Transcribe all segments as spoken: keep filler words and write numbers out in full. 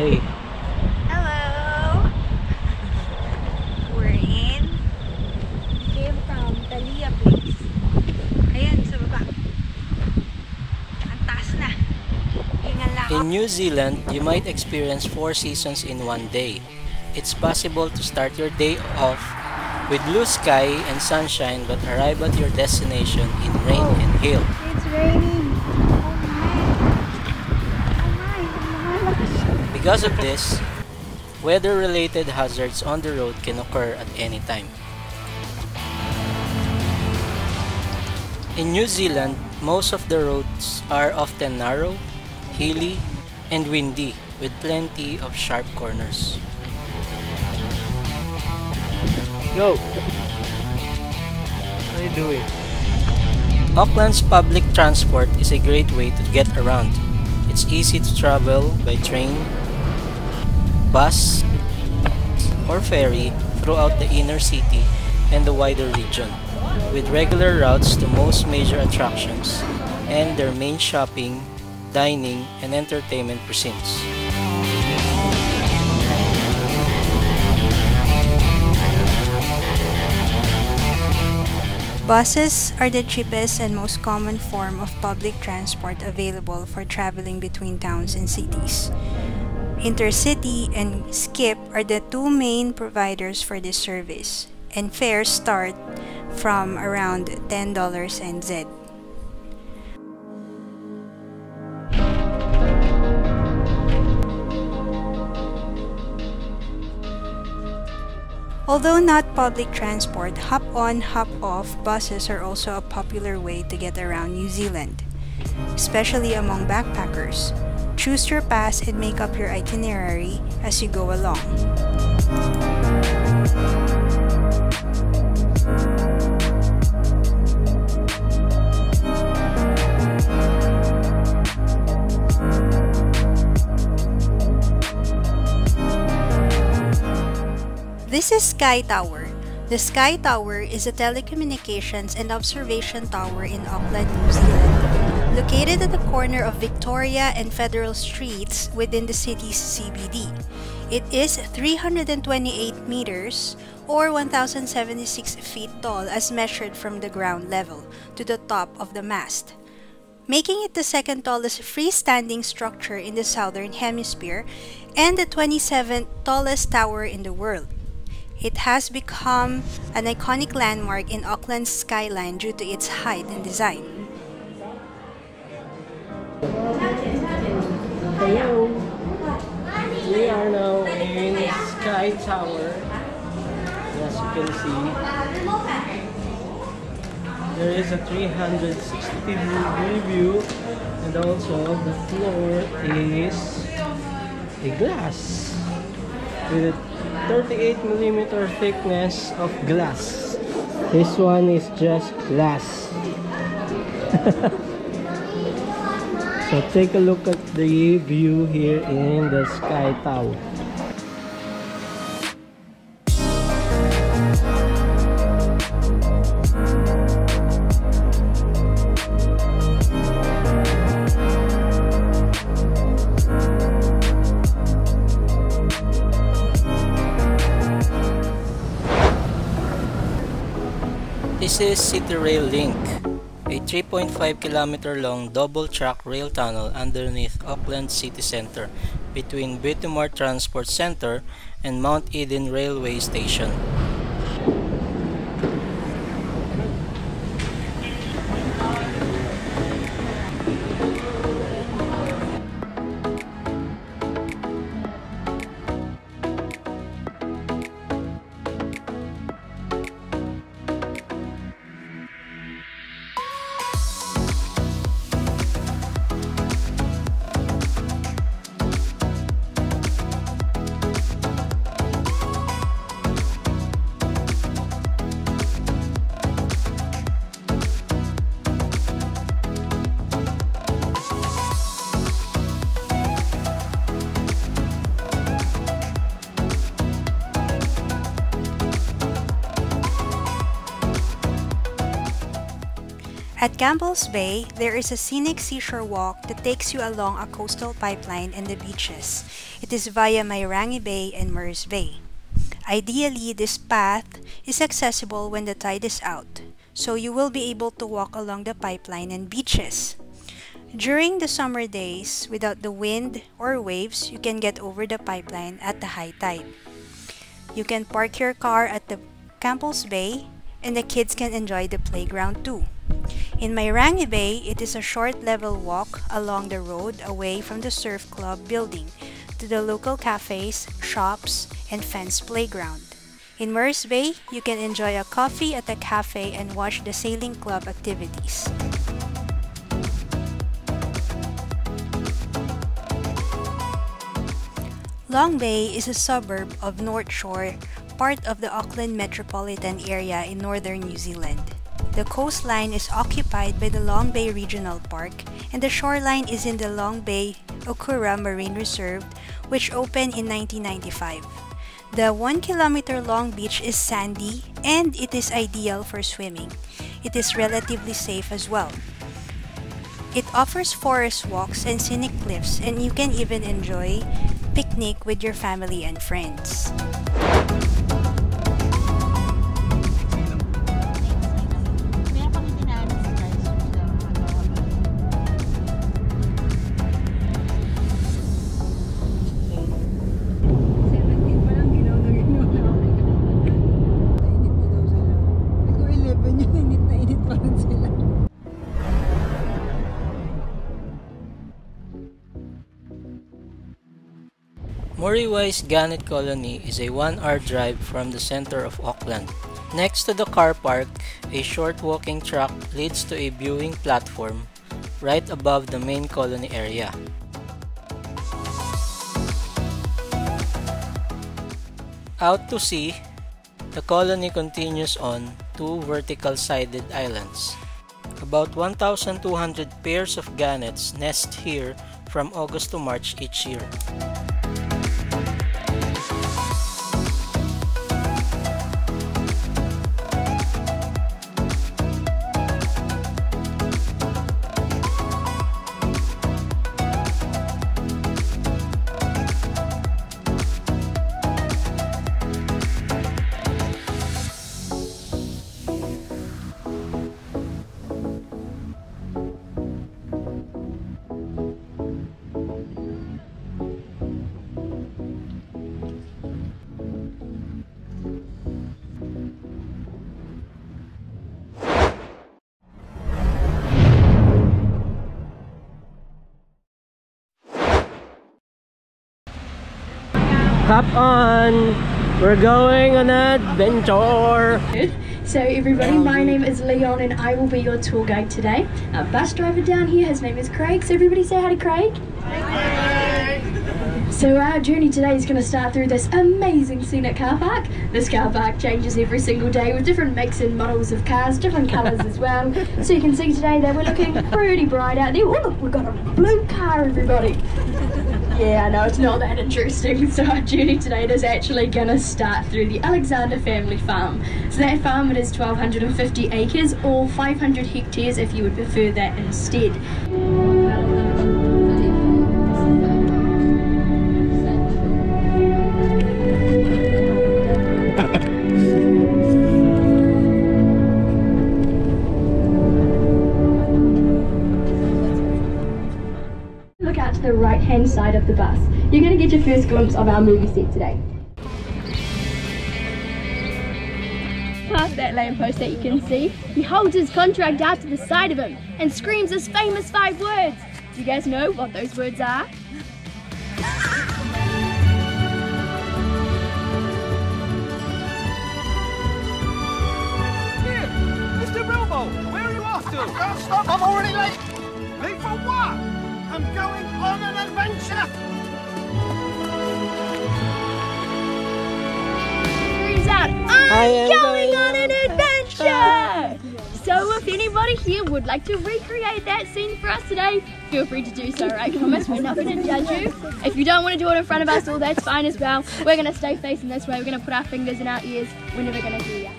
Hey. Hello. We're in. Came from Talia place. Ayan sa baba. Ang taas na. In New Zealand, you might experience four seasons in one day. It's possible to start your day off with blue sky and sunshine, but arrive at your destination in rain oh, and hail. It's raining. Because of this, weather-related hazards on the road can occur at any time. In New Zealand, most of the roads are often narrow, hilly, and windy, with plenty of sharp corners. Yo! What are you doing? Auckland's public transport is a great way to get around. It's easy to travel by train, bus, or ferry throughout the inner city and the wider region, with regular routes to most major attractions and their main shopping, dining, and entertainment precincts. Buses are the cheapest and most common form of public transport available for traveling between towns and cities. Intercity and Skip are the two main providers for this service, and fares start from around ten dollars N Z. Although not public transport, hop-on, hop-off buses are also a popular way to get around New Zealand, especially among backpackers. Choose your pass and make up your itinerary as you go along. This is Sky Tower. The Sky Tower is a telecommunications and observation tower in Auckland, New Zealand, located at the corner of Victoria and Federal Streets within the city's C B D. It is three hundred twenty-eight meters or one thousand seventy-six feet tall as measured from the ground level to the top of the mast, making it the second tallest freestanding structure in the Southern Hemisphere and the twenty-seventh tallest tower in the world. It has become an iconic landmark in Auckland's skyline due to its height and design. Hello! We are now in Sky Tower. As you can see, there is a three sixty degree view, and also the floor is a glass with a thirty-eight millimeter thickness of glass. This one is just glass. So take a look at the view here in the Sky Tower. This is City Rail Link, a three point five kilometer long double-track rail tunnel underneath Auckland city centre between Britomart Transport Center and Mount Eden Railway Station. At Campbell's Bay, there is a scenic seashore walk that takes you along a coastal pipeline and the beaches. It is via Mairangi Bay and Murrays Bay. Ideally, this path is accessible when the tide is out, so you will be able to walk along the pipeline and beaches. During the summer days, without the wind or waves, you can get over the pipeline at the high tide. You can park your car at the Campbell's Bay, and the kids can enjoy the playground too. In Mairangi Bay, it is a short level walk along the road away from the surf club building to the local cafes, shops, and fenced playground. In Murrays Bay, you can enjoy a coffee at a cafe and watch the sailing club activities. Long Bay is a suburb of North Shore, part of the Auckland metropolitan area in northern New Zealand. The coastline is occupied by the Long Bay Regional Park, and the shoreline is in the Long Bay Okura Marine Reserve, which opened in nineteen ninety-five. The one kilometer long beach is sandy, and it is ideal for swimming. It is relatively safe as well. It offers forest walks and scenic cliffs, and you can even enjoy picnic with your family and friends. Muriwai Gannet Colony is a one hour drive from the center of Auckland. Next to the car park, a short walking track leads to a viewing platform right above the main colony area. Out to sea, the colony continues on two vertical-sided islands. About one thousand two hundred pairs of gannets nest here from August to March each year. Hop on! We're going on an adventure! So everybody, my name is Leon and I will be your tour guide today. Our bus driver down here, his name is Craig, so everybody say hi to Craig! Hi Craig! So our journey today is going to start through this amazing scenic car park. This car park changes every single day with different mix and models of cars, different colours as well. So you can see today that we're looking pretty bright out there. Oh look, we've got a blue car everybody! Yeah, I know it's not that interesting, so our journey today is actually going to start through the Alexander family farm. So that farm, it is twelve fifty acres or five hundred hectares if you would prefer that instead. Hand side of the bus. You're going to get your first glimpse of our movie set today. Past that lamppost that you can see, he holds his contract out to the side of him and screams his famous five words. Do you guys know what those words are? Here, Mister Robo, where are you off to? Don't stop, I'm already late. Late for what? I'm going on an adventure! He's out! I'm going on an adventure! So if anybody here would like to recreate that scene for us today, feel free to do so, right? Promise, we're not going to judge you. If you don't want to do it in front of us, well that's fine as well. We're going to stay facing this way, we're going to put our fingers in our ears, we're never going to hear you.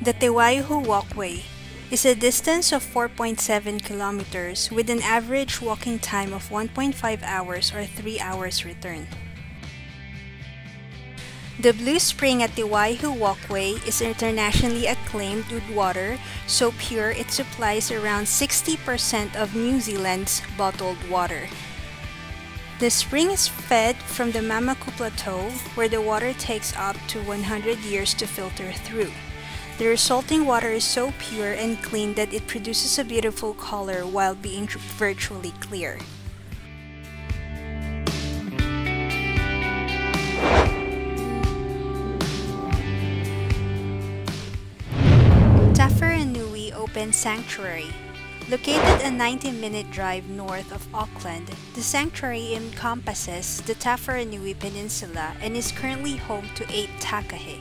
The Te Waihou Walkway is a distance of four point seven kilometers with an average walking time of one point five hours or three hours return. The Blue Spring at Te Waihou Walkway is internationally acclaimed with water so pure it supplies around sixty percent of New Zealand's bottled water. The spring is fed from the Mamaku Plateau, where the water takes up to one hundred years to filter through. The resulting water is so pure and clean that it produces a beautiful color while being virtually clear. Tāwharanui Open Sanctuary. Located a ninety minute drive north of Auckland, the sanctuary encompasses the Tāwharanui Peninsula and is currently home to eight takahē.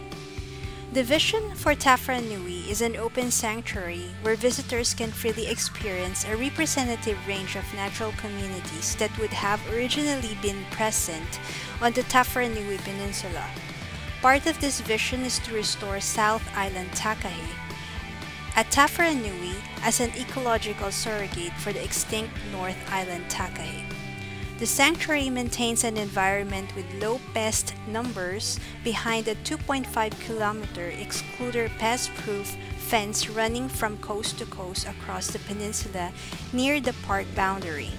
The vision for Tāwharanui is an open sanctuary where visitors can freely experience a representative range of natural communities that would have originally been present on the Tāwharanui Peninsula. Part of this vision is to restore South Island takahē at Tāwharanui as an ecological surrogate for the extinct North Island takahē. The sanctuary maintains an environment with low pest numbers behind a two point five kilometer excluder pest-proof fence running from coast to coast across the peninsula near the park boundary.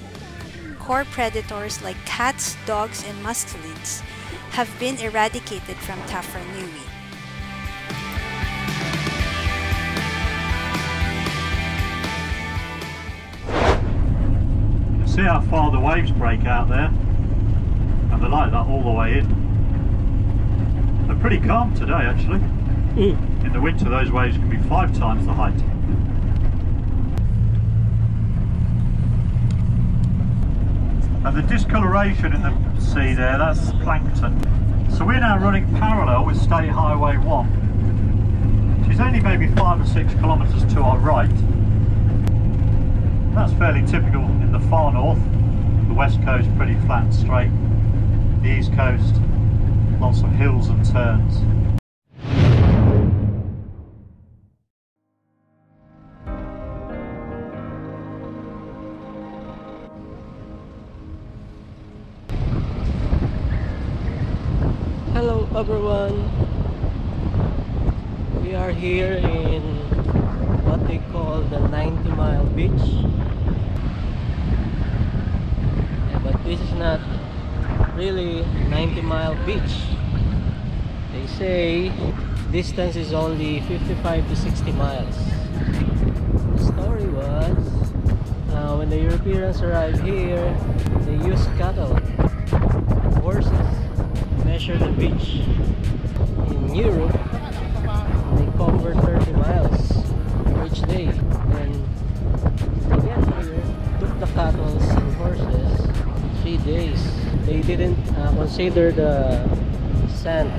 Core predators like cats, dogs, and mustelids have been eradicated from Tāwharanui. See how far the waves break out there, and they're like that all the way in. They're pretty calm today actually. Mm. In the winter those waves can be five times the height. And the discoloration in the sea there, that's plankton. So we're now running parallel with State Highway one. She's only maybe five or six kilometres to our right. That's fairly typical in the far north. The west coast pretty flat and straight. The east coast, lots of hills and turns. Hello everyone. We are here in what they call the ninety mile beach. This is not really ninety mile beach. They say distance is only fifty-five to sixty miles. The story was uh, when the Europeans arrived here, they used cattle, horses, to measure the beach. In Europe, they cover thirty miles each day. And they get here, took the cattle and horses. Days they didn't uh, consider the sand.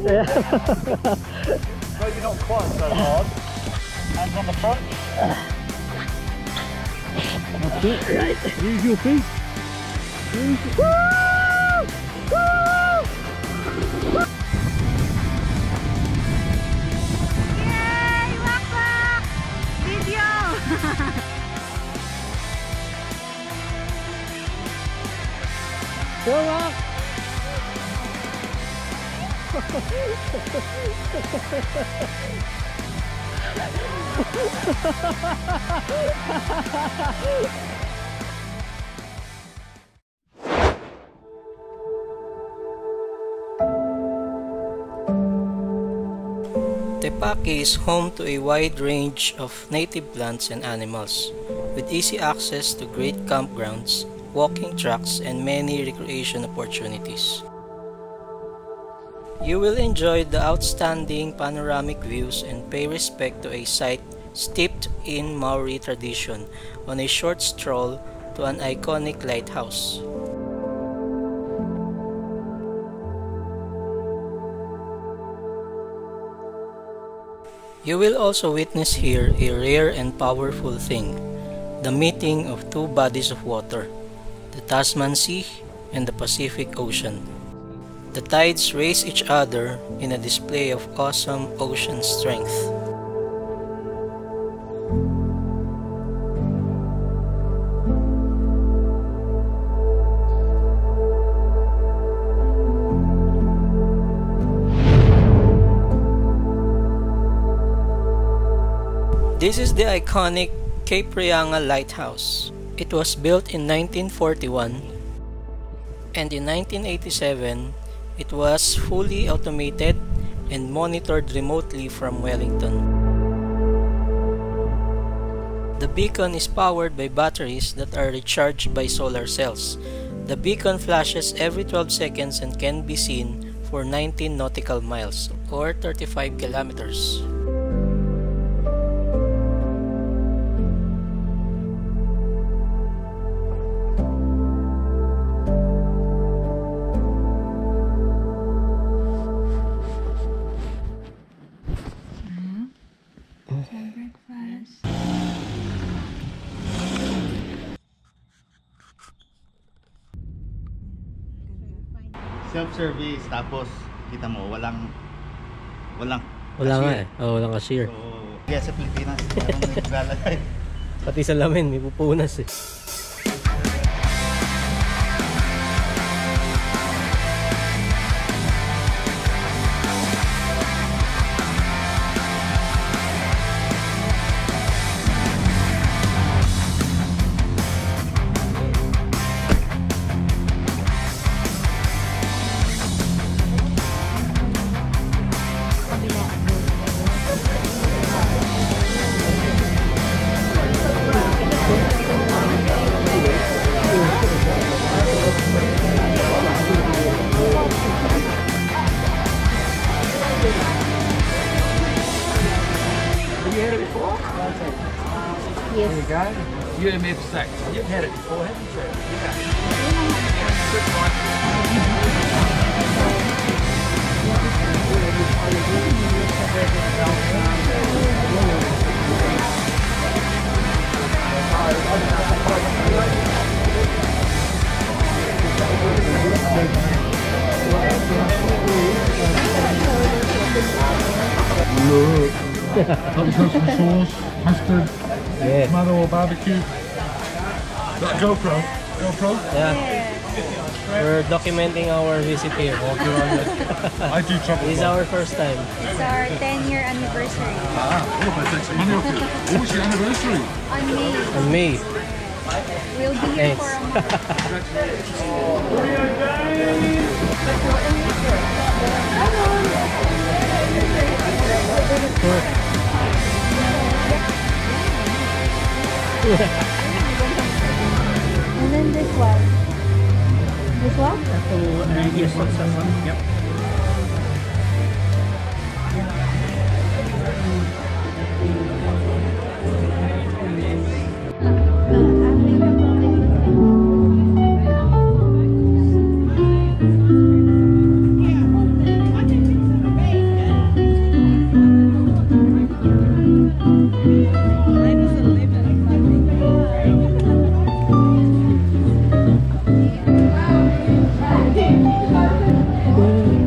Yeah. Maybe not quite so hard. Hands on the front. That's it. Right. Use your feet. Use your... Woo! Woo! Woo! Yay, Papa! Video! Go up! Te Paki is home to a wide range of native plants and animals, with easy access to great campgrounds, walking tracks, and many recreation opportunities. You will enjoy the outstanding panoramic views and pay respect to a site steeped in Maori tradition on a short stroll to an iconic lighthouse. You will also witness here a rare and powerful thing, the meeting of two bodies of water, the Tasman Sea and the Pacific Ocean. The tides race each other in a display of awesome ocean strength. This is the iconic Cape Reinga Lighthouse. It was built in nineteen forty-one, and in nineteen eighty-seven, it was fully automated and monitored remotely from Wellington. The beacon is powered by batteries that are recharged by solar cells. The beacon flashes every twelve seconds and can be seen for nineteen nautical miles or thirty-five kilometers. Self-service, tapos kita mo walang walang wala nga eh. Oh, walang cashier. So, yes, sa Pilipinas, parang naglalagay. Pati sa lamin may pupunas eh. U M F six. You've had it before, haven't you? Look, comes with some sauce, mustard, yeah. Mother or barbecue. That GoPro? GoPro? Yeah. yeah. We're documenting our visit here. I do trouble. This is our first time. It's our ten year anniversary. Ah, oh, I take some money off you. What was your anniversary? On May. On May. We'll be here Thanks. for a month. Congratulations. And then this one. This one? That's the one. Uh, yes, that's that one. Yep. Thank you.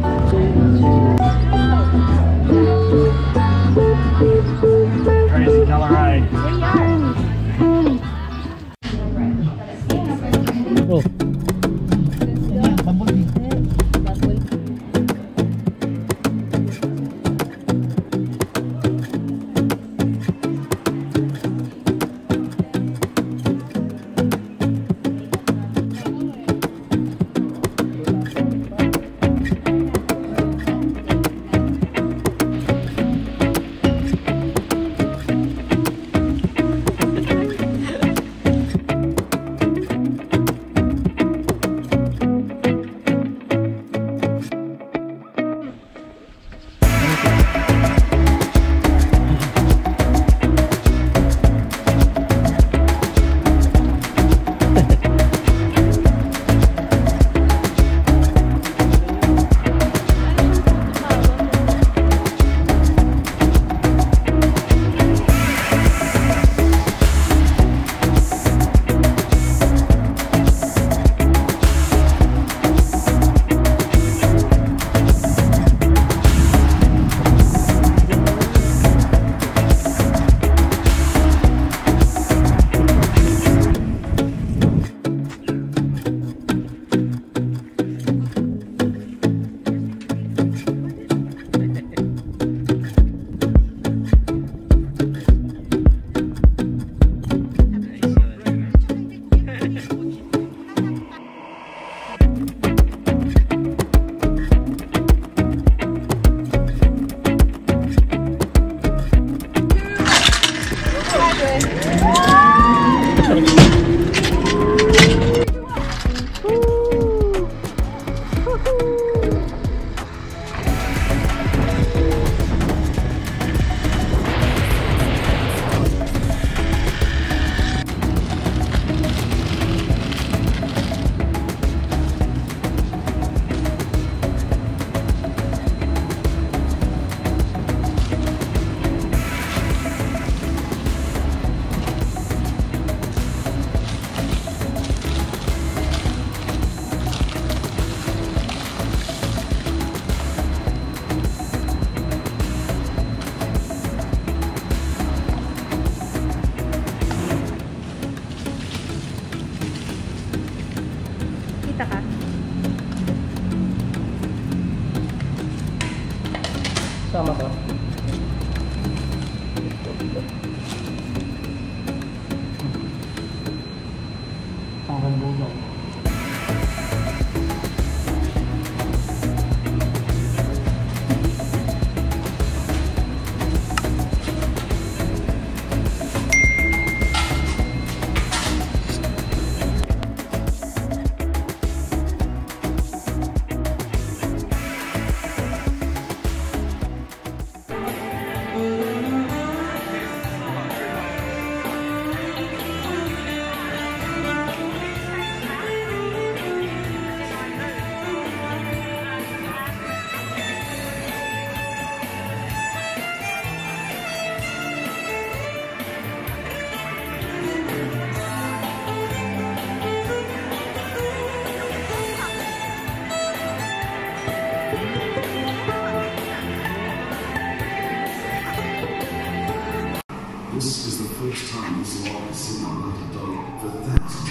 This is the first time this log has seen the light of day for thousands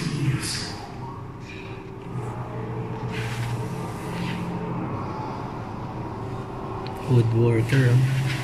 of years. Good water.